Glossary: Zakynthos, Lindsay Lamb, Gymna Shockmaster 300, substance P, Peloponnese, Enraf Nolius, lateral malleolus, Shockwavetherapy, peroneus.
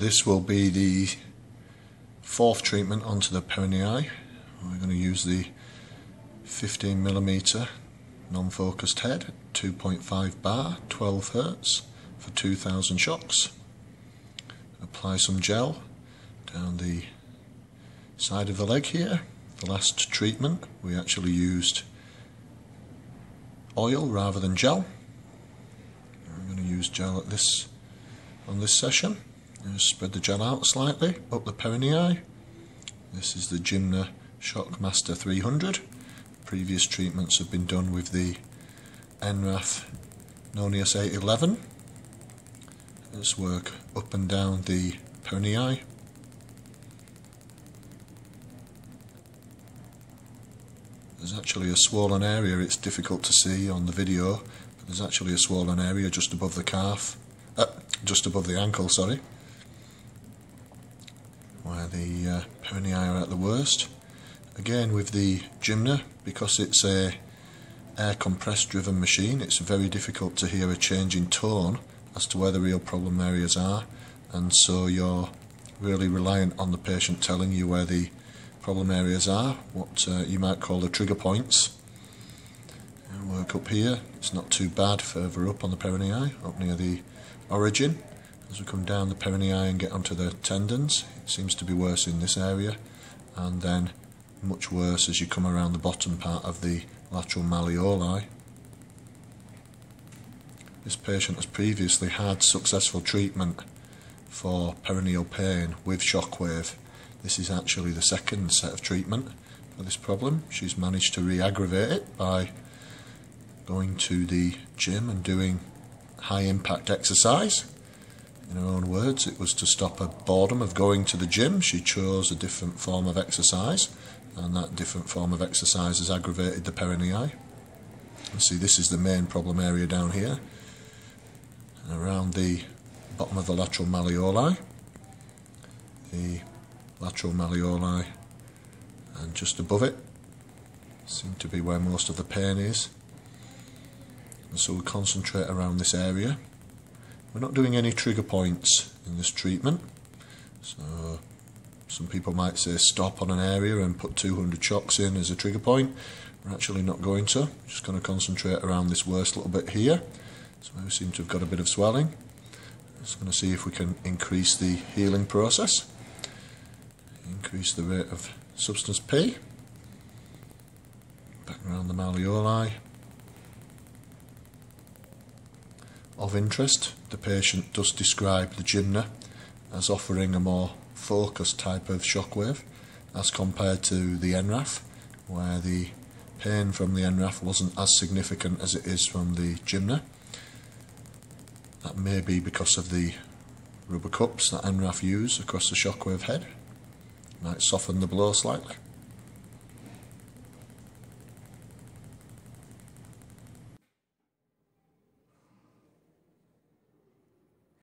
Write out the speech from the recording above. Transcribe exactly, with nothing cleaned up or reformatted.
This will be the fourth treatment onto the peronei. We're going to use the fifteen millimeter non-focused head, two point five bar, twelve hertz for two thousand shocks. Apply some gel down the side of the leg here. The last treatment we actually used oil rather than gel. We're going to use gel at this on this session. Just spread the gel out slightly up the peronei. This is the Gymna Shockmaster three hundred. Previous treatments have been done with the Enraf Nolius eight eleven. Let's work up and down the peronei. There's actually a swollen area, it's difficult to see on the video, but there's actually a swollen area just above the calf, uh, just above the ankle, sorry, where the uh, peronei are at the worst. Again with the Gymna, because it's a air compress driven machine, it's very difficult to hear a change in tone as to where the real problem areas are, and so you're really reliant on the patient telling you where the problem areas are, what uh, you might call the trigger points. And work up here, it's not too bad further up on the peronei, up near the origin. As we come down the peronei and get onto the tendons, it seems to be worse in this area, and then much worse as you come around the bottom part of the lateral malleoli. This patient has previously had successful treatment for peroneal pain with shockwave. This is actually the second set of treatment for this problem. She's managed to re-aggravate it by going to the gym and doing high impact exercise. In her own words, it was to stop her boredom of going to the gym. She chose a different form of exercise, and that different form of exercise has aggravated the peronei. You see, this is the main problem area down here, and around the bottom of the lateral malleoli, the lateral malleoli, and just above it seem to be where most of the pain is. And so we concentrate around this area. We're not doing any trigger points in this treatment, so some people might say stop on an area and put two hundred shocks in as a trigger point. We're actually not going to. We're just going to concentrate around this worst little bit here. So we seem to have got a bit of swelling. Just going to see if we can increase the healing process. Increase the rate of substance P. Back around the malleoli. Of interest, the patient does describe the Gymna as offering a more focused type of shockwave as compared to the Enraf, where the pain from the Enraf wasn't as significant as it is from the Gymna. That may be because of the rubber cups that Enraf use across the shockwave head. Might soften the blow slightly.